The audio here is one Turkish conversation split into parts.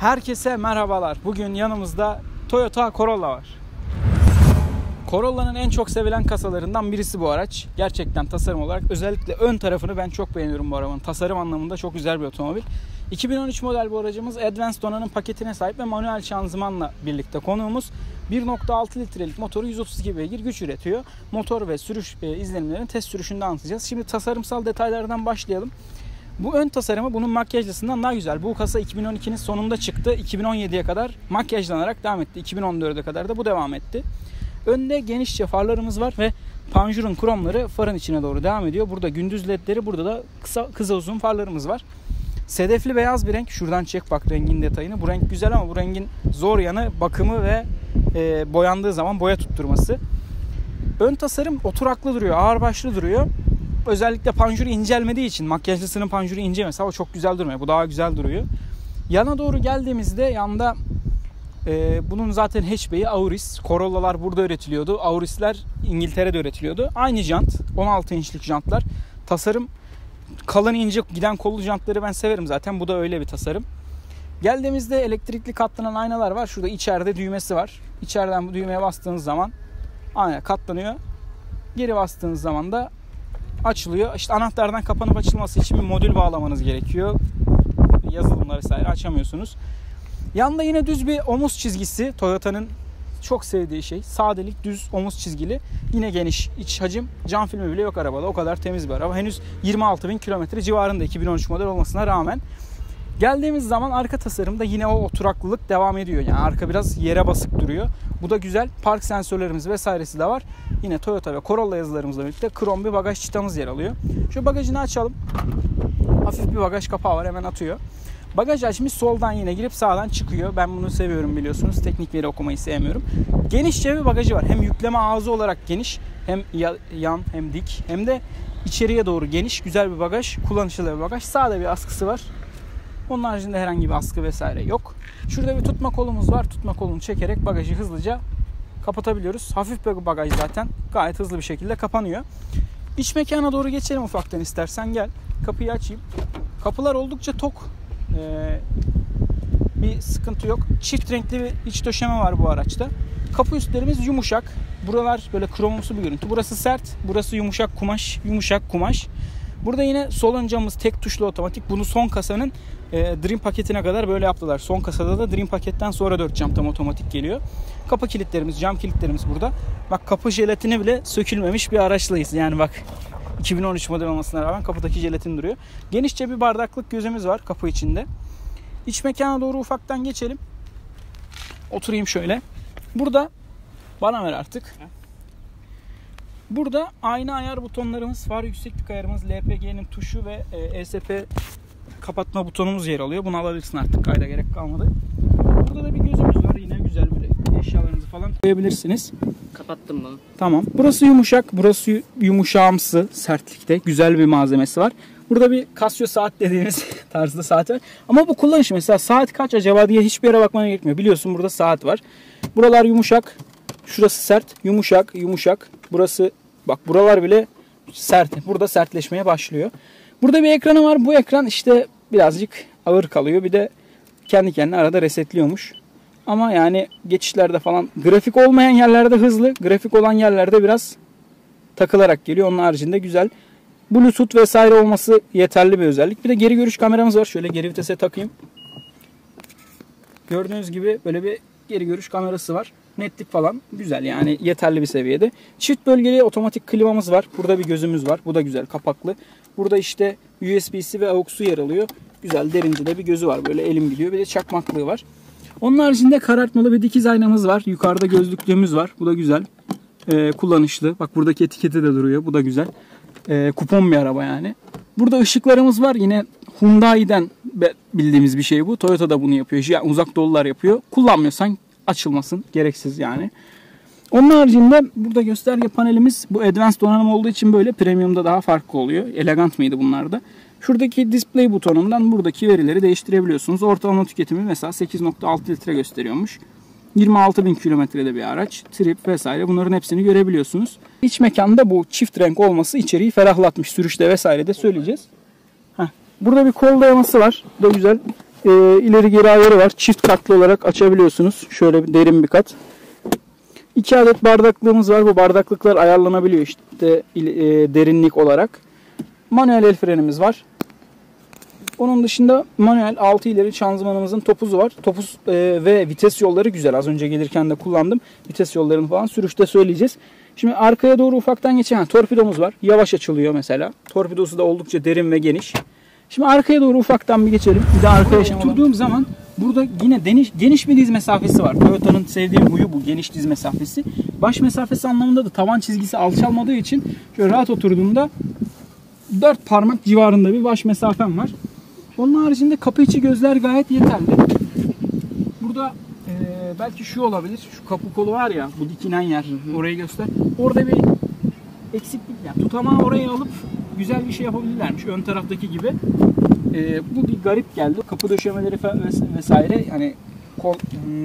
Herkese merhabalar. Bugün yanımızda Toyota Corolla var. Corolla'nın en çok sevilen kasalarından birisi bu araç. Gerçekten tasarım olarak özellikle ön tarafını ben çok beğeniyorum bu arabanın. Tasarım anlamında çok güzel bir otomobil. 2013 model bu aracımız Advance donanım paketine sahip ve manuel şanzımanla birlikte konuğumuz. 1.6 litrelik motoru 132 beygir güç üretiyor. Motor ve sürüş izlenimlerini test sürüşünde anlatacağız. Şimdi tasarımsal detaylardan başlayalım. Bu ön tasarımı bunun makyajlısından daha güzel. Bu kasa 2012'nin sonunda çıktı. 2017'ye kadar makyajlanarak devam etti. 2014'e kadar da bu devam etti. Önde genişçe farlarımız var ve panjurun kromları farın içine doğru devam ediyor. Burada gündüz ledleri, burada da kısa uzun farlarımız var. Sedefli beyaz bir renk. Şuradan çek bak rengin detayını. Bu renk güzel ama bu rengin zor yanı bakımı ve boyandığı zaman boya tutturması. Ön tasarım oturaklı duruyor, ağırbaşlı duruyor. Özellikle panjuru incelmediği için, makyajlısının panjuru ince mesela, o çok güzel durmuyor. Bu daha güzel duruyor. Yana doğru geldiğimizde yanda bunun zaten hatchback'i Auris. Corolla'lar burada üretiliyordu. Auris'ler İngiltere'de üretiliyordu. Aynı jant, 16 inçlik jantlar. Tasarım kalın ince giden kollu jantları ben severim zaten. Bu da öyle bir tasarım. Geldiğimizde elektrikli katlanan aynalar var. Şurada içeride düğmesi var. İçeriden bu düğmeye bastığınız zaman ayna katlanıyor. Geri bastığınız zaman da açılıyor. İşte anahtardan kapanıp açılması için bir modül bağlamanız gerekiyor. Yazılımlar vesaire açamıyorsunuz. Yanda yine düz bir omuz çizgisi. Toyota'nın çok sevdiği şey. Sadelik, düz, omuz çizgili. Yine geniş iç hacim. Cam filmi bile yok arabada. O kadar temiz bir araba. Henüz 26.000 kilometre civarında 2013 model olmasına rağmen. Geldiğimiz zaman arka tasarımda yine o oturaklılık devam ediyor. Yani arka biraz yere basık duruyor. Bu da güzel. Park sensörlerimiz vesairesi de var. Yine Toyota ve Corolla yazılarımızla birlikte krom bir bagaj çıtamız yer alıyor. Şu bagajını açalım. Hafif bir bagaj kapağı var, hemen atıyor. Bagaj açmış, soldan yine girip sağdan çıkıyor. Ben bunu seviyorum biliyorsunuz. Teknik veri okumayı sevmiyorum. Genişçe bir bagajı var. Hem yükleme ağzı olarak geniş, hem yan hem dik, hem de içeriye doğru geniş. Güzel bir bagaj. Kullanışlı bir bagaj. Sağda bir askısı var. Onun haricinde herhangi bir askı vesaire yok. Şurada bir tutma kolumuz var. Tutma kolunu çekerek bagajı hızlıca kapatabiliyoruz. Hafif bir bagaj zaten. Gayet hızlı bir şekilde kapanıyor. İç mekana doğru geçelim ufaktan istersen, gel. Kapıyı açayım. Kapılar oldukça tok. Bir sıkıntı yok. Çift renkli bir iç döşeme var bu araçta. Kapı üstlerimiz yumuşak. Buralar böyle kromumsu bir görüntü. Burası sert. Burası yumuşak kumaş. Yumuşak kumaş. Burada yine sol ön camımız tek tuşlu otomatik. Bunu son kasanın Dream paketine kadar böyle yaptılar. Son kasada da Dream paketten sonra 4 cam tam otomatik geliyor. Kapı kilitlerimiz, cam kilitlerimiz burada. Bak, kapı jelatini bile sökülmemiş bir araçlıyız. Yani bak, 2013 model olmasına rağmen kapıdaki jelatin duruyor. Genişçe bir bardaklık gözümüz var kapı içinde. İç mekana doğru ufaktan geçelim. Oturayım şöyle. Burada, bana ver artık. Burada ayna ayar butonlarımız, far yükseklik ayarımız, LPG'nin tuşu ve ESP kapatma butonumuz yer alıyor. Bunu alabilirsin artık, kayda gerek kalmadı. Burada da bir gözümüz var, yine güzel böyle eşyalarınızı falan koyabilirsiniz. Kapattım bunu. Tamam. Burası yumuşak, burası yumuşağımsı sertlikte. Güzel bir malzemesi var. Burada bir Casio saat dediğimiz tarzda saat var. Ama bu kullanış, mesela saat kaç acaba diye hiçbir yere bakmana gerekmiyor. Biliyorsun burada saat var. Buralar yumuşak. Şurası sert. Yumuşak, yumuşak. Burası, bak buralar bile sert. Burada sertleşmeye başlıyor. Burada bir ekranı var. Bu ekran işte birazcık ağır kalıyor. Bir de kendi kendine arada resetliyormuş. Ama yani geçişlerde falan grafik olmayan yerlerde hızlı, grafik olan yerlerde biraz takılarak geliyor. Onun haricinde güzel. Bluetooth vesaire olması yeterli bir özellik. Bir de geri görüş kameramız var. Şöyle geri vitese takayım. Gördüğünüz gibi böyle bir geri görüş kamerası var. Netlik falan güzel, yani yeterli bir seviyede. Çift bölgeli otomatik klimamız var. Burada bir gözümüz var. Bu da güzel, kapaklı. Burada işte USB'si ve AUX'u yer alıyor. Güzel, derince de bir gözü var. Böyle elim gidiyor. Bir de çakmaklığı var. Onun haricinde karartmalı bir dikiz aynamız var. Yukarıda gözlüklüğümüz var. Bu da güzel. Kullanışlı. Bak buradaki etiketi de duruyor. Bu da güzel. Kupon bir araba yani. Burada ışıklarımız var. Yine Hyundai'den bildiğimiz bir şey bu. Toyota da bunu yapıyor. Yani uzak doğular yapıyor. Kullanmıyorsan açılmasın. Gereksiz yani. Onun haricinde burada gösterge panelimiz, bu Advanced donanım olduğu için böyle, Premium'da daha farklı oluyor. Elegant mıydı bunlar da? Şuradaki display butonundan buradaki verileri değiştirebiliyorsunuz. Ortalama tüketimi mesela 8.6 litre gösteriyormuş. 26.000 kilometrede bir araç. Trip vesaire, bunların hepsini görebiliyorsunuz. İç mekanda bu çift renk olması içeriği ferahlatmış. Sürüşte vesaire de söyleyeceğiz. Burada bir kol dayaması var. Bu da güzel. ileri geri ayarı var. Çift katlı olarak açabiliyorsunuz. Şöyle derin bir kat. 2 adet bardaklığımız var. Bu bardaklıklar ayarlanabiliyor işte derinlik olarak. Manuel el frenimiz var. Onun dışında manuel 6 ileri şanzımanımızın topuzu var. Topuz ve vites yolları güzel. Az önce gelirken de kullandım. Vites yollarını falan sürüşte söyleyeceğiz. Şimdi arkaya doğru ufaktan geçen torpidomuz var. Yavaş açılıyor mesela. Torpidosu da oldukça derin ve geniş. Şimdi arkaya doğru ufaktan bir geçelim. Bir de arkaya oturduğum zaman burada yine geniş bir diz mesafesi var. Toyota'nın sevdiği huyu bu, geniş diz mesafesi. Baş mesafesi anlamında da tavan çizgisi alçalmadığı için şöyle rahat oturduğumda 4 parmak civarında bir baş mesafem var. Onun haricinde kapı içi gözler gayet yeterli. Burada belki şu olabilir. Şu kapı kolu var ya, bu dikinen yer. Orayı göster. Orada bir eksiklik, yani tutamağı oraya alıp güzel bir şey yapabilirlermiş. Ön taraftaki gibi. Bu bir garip geldi. Kapı döşemeleri vesaire yani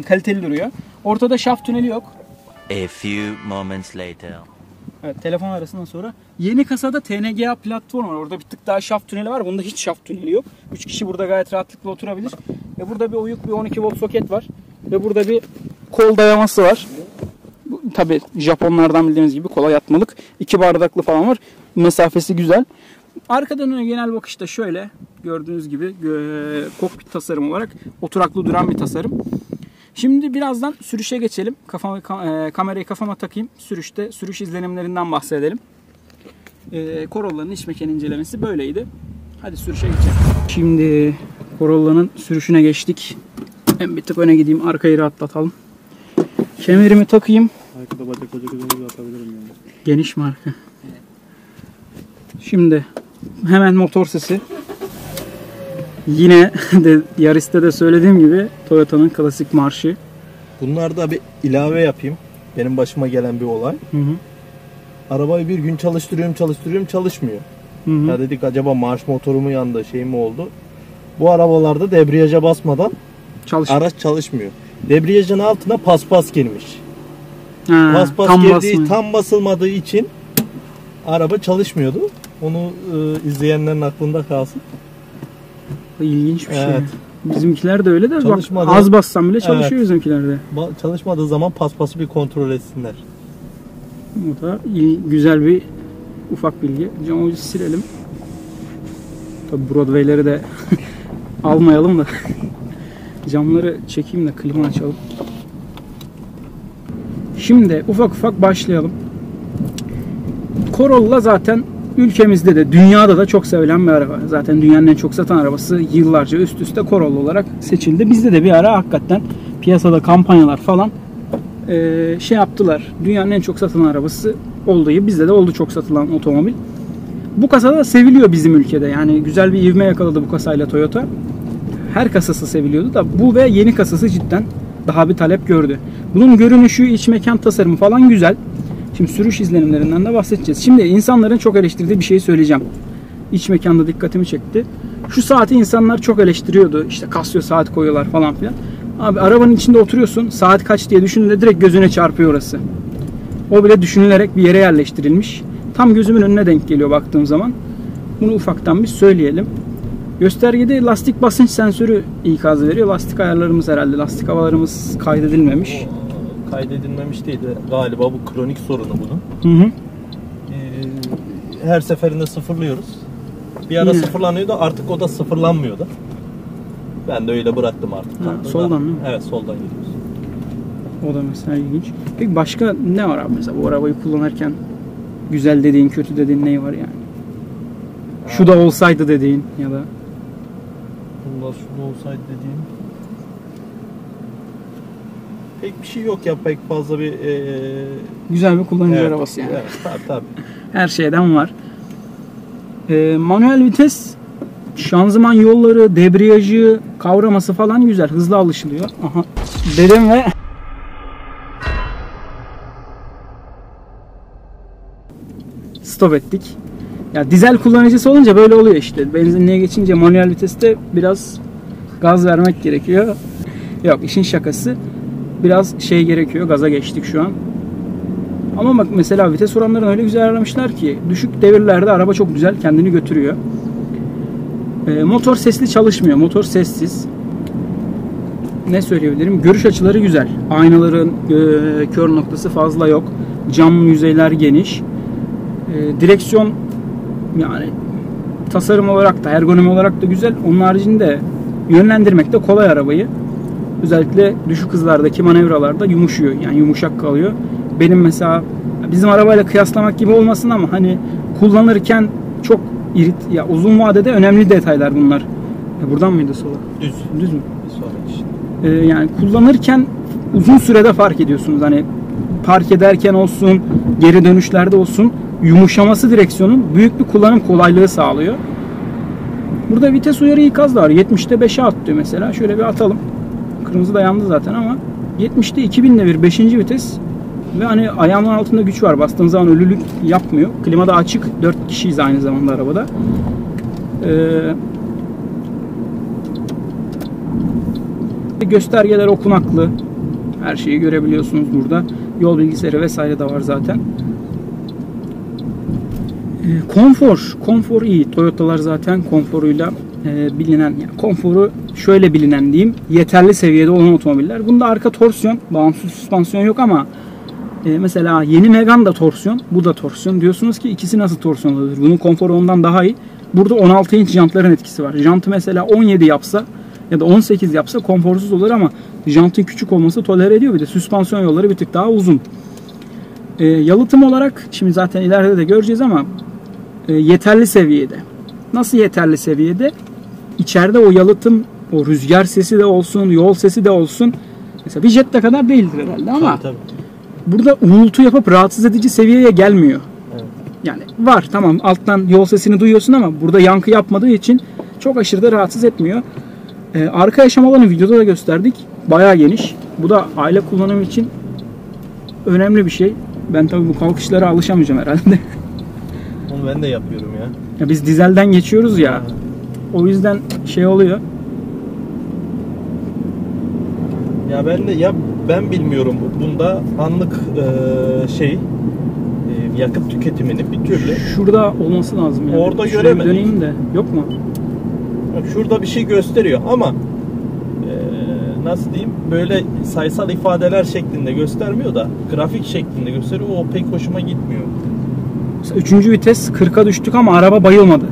kaliteli duruyor. Ortada şaft tüneli yok. A few moments later. Evet, telefon arasından sonra yeni kasada TNGA platform var. Orada bir tık daha şaft tüneli var. Bunda hiç şaft tüneli yok. 3 kişi burada gayet rahatlıkla oturabilir. Ve burada bir oyuk bir 12 volt soket var. Ve burada bir kol dayaması var. Tabii Japonlardan bildiğiniz gibi kolay atmalık. 2 bardaklı falan var. Mesafesi güzel. Arkadan öne genel bakışta şöyle gördüğünüz gibi kokpit tasarım olarak oturaklı duran bir tasarım. Şimdi birazdan sürüşe geçelim. Kamerayı kafama takayım. Sürüşte sürüş izlenimlerinden bahsedelim. Corolla'nın iç mekan incelemesi böyleydi. Hadi sürüşe geçelim. Şimdi Corolla'nın sürüşüne geçtik. Ben bir tık öne gideyim. Arkayı rahatlatalım. Kemerimi takayım. Arkada bacak atabilirim yani. Geniş marka. Evet. Şimdi hemen motor sesi. Yine de Yaris'te de söylediğim gibi Toyota'nın klasik marşı. Bunlarda bir ilave yapayım. Benim başıma gelen bir olay. Hı. Arabayı bir gün çalıştırıyorum çalışmıyor. Hı. Ya dedik acaba marş motoru mu yandı, şey mi oldu? Bu arabalarda debriyaja basmadan araç çalışmıyor. Debriyajın altına paspas girmiş. Ha, paspas tam basılmadığı için araba çalışmıyordu. Onu izleyenlerin aklında kalsın. İlginç bir şey. Evet. Bizimkiler de öyle de bak, az bassam bile çalışıyor, evet. Bizimkilerde. Çalışmadığı zaman paspası bir kontrol etsinler. Bu da güzel bir ufak bilgi. Cam ucu silelim. Tabi Broadway'leri de almayalım da. Camları çekeyim de klima açalım. Şimdi ufak ufak başlayalım. Corolla zaten ülkemizde de dünyada da çok sevilen bir araba. Zaten dünyanın en çok satan arabası, yıllarca üst üste Corolla olarak seçildi. Bizde de bir ara hakikaten piyasada kampanyalar falan şey yaptılar. Dünyanın en çok satılan arabası olduğu, bizde de oldu çok satılan otomobil. Bu kasada seviliyor bizim ülkede. Yani güzel bir ivme yakaladı bu kasayla Toyota. Her kasası seviliyordu da bu ve yeni kasası cidden daha bir talep gördü. Bunun görünüşü, iç mekan tasarımı falan güzel. Şimdi sürüş izlenimlerinden de bahsedeceğiz. Şimdi insanların çok eleştirdiği bir şeyi söyleyeceğim. İç mekanda dikkatimi çekti. Şu saati insanlar çok eleştiriyordu. İşte Casio saat koyuyorlar falan filan. Abi arabanın içinde oturuyorsun. Saat kaç diye düşündüğünde direkt gözüne çarpıyor orası. O bile düşünülerek bir yere yerleştirilmiş. Tam gözümün önüne denk geliyor baktığım zaman. Bunu ufaktan bir söyleyelim. Göstergede lastik basınç sensörü ikaz veriyor. Lastik ayarlarımız herhalde. Lastik havalarımız kaydedilmemiş. Kaydedilmemiş değil de galiba bu kronik sorunu bunun. Hı hı. Her seferinde sıfırlıyoruz. Bir ara sıfırlanıyordu, artık o da sıfırlanmıyordu. Ben de öyle bıraktım artık. Ha, soldan mı? Evet, soldan gidiyoruz. O da mesela ilginç. Peki başka ne var abi mesela bu arabayı kullanırken güzel dediğin, kötü dediğin neyi var yani? Ha. Şu da olsaydı dediğin ya da. Bunlar şu da olsaydı dediğin. Pek bir şey yok ya, pek fazla bir güzel bir kullanıcı arabası yani. Evet, tabii. Her şeyden var. Manuel vites, şanzıman yolları, debriyajı, kavraması falan güzel. Hızlı alışılıyor. Aha. Dedim ve stop ettik. Ya dizel kullanıcısı olunca böyle oluyor işte. Benzinliğe geçince manuel viteste biraz gaz vermek gerekiyor. Yok, işin şakası. Biraz şey gerekiyor, gaza geçtik şu an. Ama bak mesela vites oranlarını öyle güzel ayarlamışlar ki düşük devirlerde araba çok güzel kendini götürüyor. Motor sesli çalışmıyor, motor sessiz. ne söyleyebilirim? Görüş açıları güzel. Aynaların kör noktası fazla yok. Cam yüzeyler geniş. Direksiyon yani tasarım olarak da ergonomi olarak da güzel. Onun haricinde yönlendirmek de kolay arabayı. Özellikle düşük hızlardaki manevralarda yumuşuyor. Yani yumuşak kalıyor. Benim mesela bizim arabayla kıyaslamak gibi olmasın ama hani kullanırken çok ya uzun vadede önemli detaylar bunlar. Buradan mıydı sola? Düz. Düz mü? Sola. Yani kullanırken uzun sürede fark ediyorsunuz. Hani park ederken olsun, geri dönüşlerde olsun yumuşaması direksiyonun büyük bir kullanım kolaylığı sağlıyor. Burada vites uyarı ikaz da var. 70'te 5'e atlıyor mesela. Şöyle bir atalım. Kırmızı da yandı zaten ama 70'te 2000'le bir 5. vites ve hani ayağımın altında güç var. Bastığınız zaman ölülük yapmıyor. Klima da açık. 4 kişiyiz aynı zamanda arabada. Göstergeler okunaklı. Her şeyi görebiliyorsunuz burada. Yol bilgisayarı vesaire de var zaten. Konfor. Konfor iyi. Toyota'lar zaten konforuyla bilinen. Yani konforu şöyle bilinen diyeyim. Yeterli seviyede olan otomobiller. Bunda arka torsiyon. Bağımsız süspansiyon yok ama mesela yeni Megane da torsiyon. Bu da torsiyon. Diyorsunuz ki ikisi nasıl torsiyon olur? Bunun konforu ondan daha iyi. Burada 16 inç jantların etkisi var. Jantı mesela 17 yapsa ya da 18 yapsa konforsuz olur ama jantın küçük olması tolere ediyor. Bir de süspansiyon yolları bir tık daha uzun. Yalıtım olarak şimdi zaten ileride de göreceğiz ama yeterli seviyede. Nasıl yeterli seviyede? İçeride o yalıtım, o rüzgar sesi de olsun, yol sesi de olsun. Mesela bir Jetta kadar değildir herhalde ama tabii. Burada uğultu yapıp rahatsız edici seviyeye gelmiyor. Evet. Yani var tamam alttan yol sesini duyuyorsun ama burada yankı yapmadığı için çok aşırı da rahatsız etmiyor. Arka yaşam alanı videoda da gösterdik. Bayağı geniş. Bu da aile kullanımı için önemli bir şey. Ben tabii bu kalkışlara alışamayacağım herhalde. Onu ben de yapıyorum ya. Ya biz dizelden geçiyoruz ya. O yüzden şey oluyor. Ya ben de ben bilmiyorum. Bunda anlık yakıt tüketimini bir türlü. Şurada olması lazım yani. Orada göremedim. Döneyim de. Yok mu? Şurada bir şey gösteriyor ama nasıl diyeyim böyle sayısal ifadeler şeklinde göstermiyor da grafik şeklinde gösteriyor. O pek hoşuma gitmiyor. Mesela 3. vites 40'a düştük ama araba bayılmadı.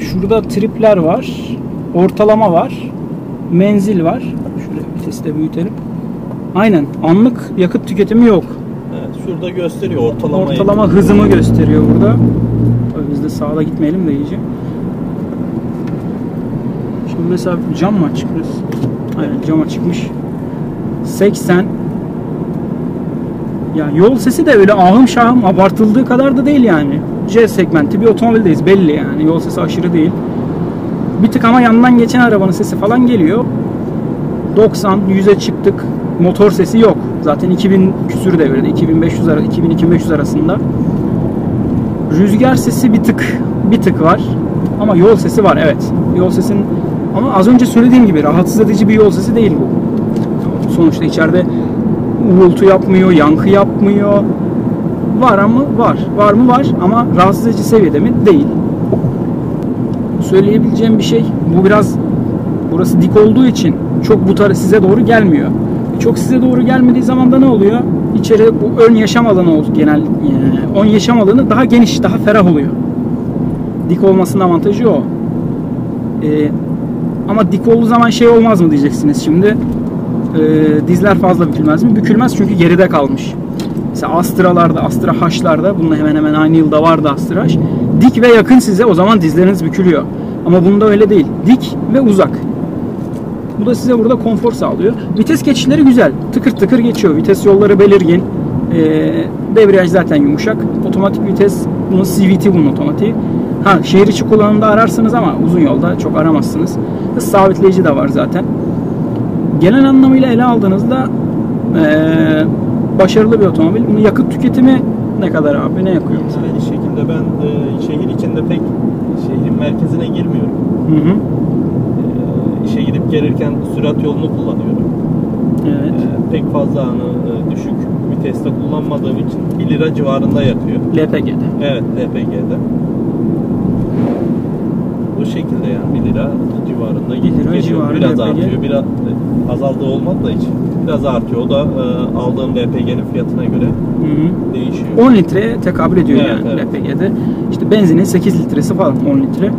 Şurada tripler var. Ortalama var. Menzil var. Şöyle vitesi de büyütelim. Aynen. Anlık yakıt tüketimi yok. Evet, şurada gösteriyor ortalamayı. Ortalama hızımı gösteriyor burada. Biz de sağda gitmeyelim de iyice. Mesela cam mı açıkmış? Aynen cam açıkmış. 80. Ya yol sesi de öyle ahım şahım abartıldığı kadar da değil yani. C segmenti bir otomobildeyiz belli yani. Yol sesi aşırı değil. Bir tık ama yandan geçen arabanın sesi falan geliyor. 90, 100'e çıktık. Motor sesi yok. Zaten 2000 küsür devirde. 2000-2500 arasında. Rüzgar sesi bir tık var. Ama yol sesi var evet. Yol sesinin ama az önce söylediğim gibi rahatsız edici bir yol sesi değil bu. Sonuçta içeride uğultu yapmıyor, yankı yapmıyor. Var ama var. Var mı var ama rahatsız edici seviyede mi? Değil. Söyleyebileceğim bir şey bu biraz burası dik olduğu için çok bu tarafı size doğru gelmiyor. Çok size doğru gelmediği zaman da ne oluyor? İçeri bu ön yaşam alanı oldu genel. Ön yaşam alanı daha geniş, daha ferah oluyor. Dik olmasının avantajı o. Ama dik olduğu zaman şey olmaz mı diyeceksiniz şimdi. Dizler fazla bükülmez mi? Bükülmez çünkü geride kalmış. Mesela Astra'larda, Astra H'larda bununla hemen aynı yılda vardı Astra H. Dik ve yakın size o zaman dizleriniz bükülüyor. Ama bunda öyle değil. Dik ve uzak. Bu da size burada konfor sağlıyor. Vites geçişleri güzel. Tıkır tıkır geçiyor. Vites yolları belirgin. Debriyaj zaten yumuşak. Otomatik vites. Bunun CVT bunun otomatiği. Ha, şehir içi kullanımda ararsınız ama uzun yolda çok aramazsınız. Hız sabitleyici de var zaten. Genel anlamıyla ele aldığınızda başarılı bir otomobil. Bunun yakıt tüketimi ne kadar abi? Ne yakıyor? Aynı şekilde ben şehir içinde pek şehrin merkezine girmiyorum. Hı hı. İşe gidip gelirken sürat yolunu kullanıyorum. Evet. Pek fazla düşük viteste kullanmadığım için 1 lira civarında yakıyor. LPG'de. Evet LPG'de. şekilde yani 1 lira civarında geçiyor. Biraz artıyor, biraz azaldığı olmadığı için biraz artıyor. O da aldığım LPG'nin fiyatına göre değişiyor. 10 litreye tekabül ediyor evet, yani evet. LPG'de. İşte benzinin 8 litresi falan 10 litre.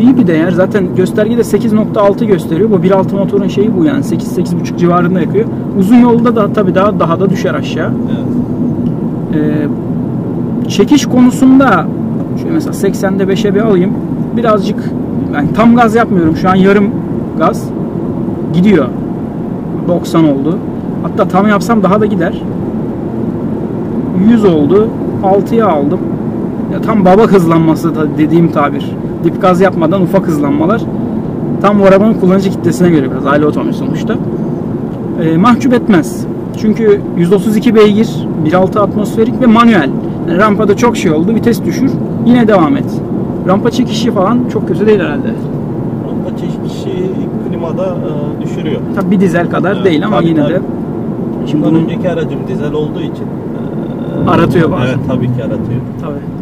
İyi bir değer. Zaten göstergede 8.6 gösteriyor. Bu 1.6 motorun şeyi bu yani 8-8.5 civarında yakıyor. Uzun yolda da tabii daha da düşer aşağı. Evet. Çekiş konusunda şöyle mesela 80'de 5'e bir alayım. Birazcık yani tam gaz yapmıyorum. Şu an yarım gaz gidiyor. 90 oldu. Hatta tam yapsam daha da gider. 100 oldu. 6'ya aldım. Ya tam baba hızlanması dediğim tabir. Dip gaz yapmadan ufak hızlanmalar. Tam bu arabanın kullanıcı kitlesine göre biraz. Aile otomobil sonuçta. Mahcup etmez. Çünkü 132 beygir, 1.6 atmosferik ve manuel. Yani rampada çok şey oldu. Vites düşür. Yine devam et. Rampa çekişi falan çok kötü değil herhalde. Rampa çekişi klimada düşürüyor. Tabii bir dizel kadar evet, değil ama yine de. Şimdi bunun önceki aracım dizel olduğu için. Aratıyor bazen. Evet tabii ki aratıyor. Tabii.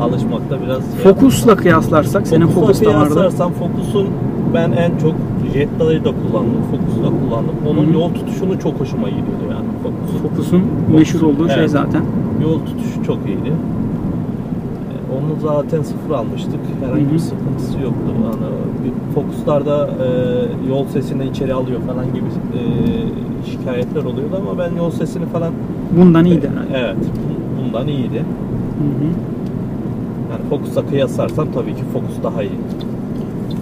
Alışmakta biraz... Focus'la kıyaslarsak, senin Focus'ta vardı. Kıyaslarsan Focus'un ben en çok Jetta'yı da kullandım, Focus'la kullandım. Onun yol tutuşunu çok hoşuma gidiyordu yani Focus'un meşhur olduğu şey zaten. Yol tutuşu çok iyiydi. Onu zaten sıfır almıştık. Herhangi bir sıkıntısı yoktu. Yani Focus'larda yol sesini içeri alıyor falan gibi şikayetler oluyordu ama ben yol sesini falan... Bundan iyiydi herhalde. Evet, bundan iyiydi. Yani Focus'a kıyaslarsam tabii ki Focus daha iyi.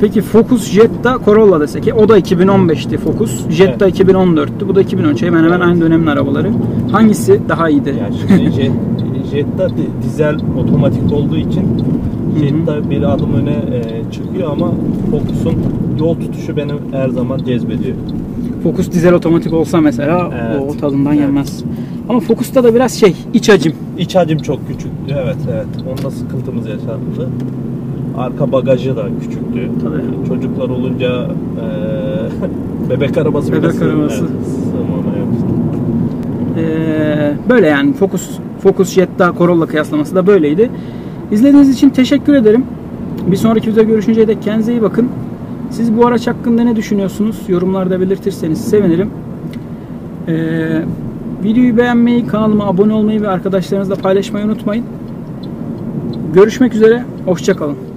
Peki Focus, Jetta, Corolla desek ki o da 2015'ti Focus, Jetta evet. 2014'tü, bu da 2013. Hemen hemen aynı dönemin arabaları. Hangisi daha iyiydi? Yani şimdi Jetta dizel otomatik olduğu için Jetta bir adım öne çıkıyor ama Focus'un yol tutuşu beni her zaman cezbediyor. Focus dizel otomatik olsa mesela evet. O tadından gelmez. Ama Focus'ta da biraz şey, iç hacim. İç hacim çok küçüktü, evet evet. Onda sıkıntımız yaşandı. Arka bagajı da küçüktü. Tabii. Yani çocuklar olunca bebek arabası bile böyle yani Focus, Jetta, Corolla kıyaslaması da böyleydi. İzlediğiniz için teşekkür ederim. Bir sonraki videoda görüşünceye dek kendinize iyi bakın. Siz bu araç hakkında ne düşünüyorsunuz? Yorumlarda belirtirseniz sevinirim. Videoyu beğenmeyi, kanalıma abone olmayı ve arkadaşlarınızla paylaşmayı unutmayın. Görüşmek üzere, hoşça kalın.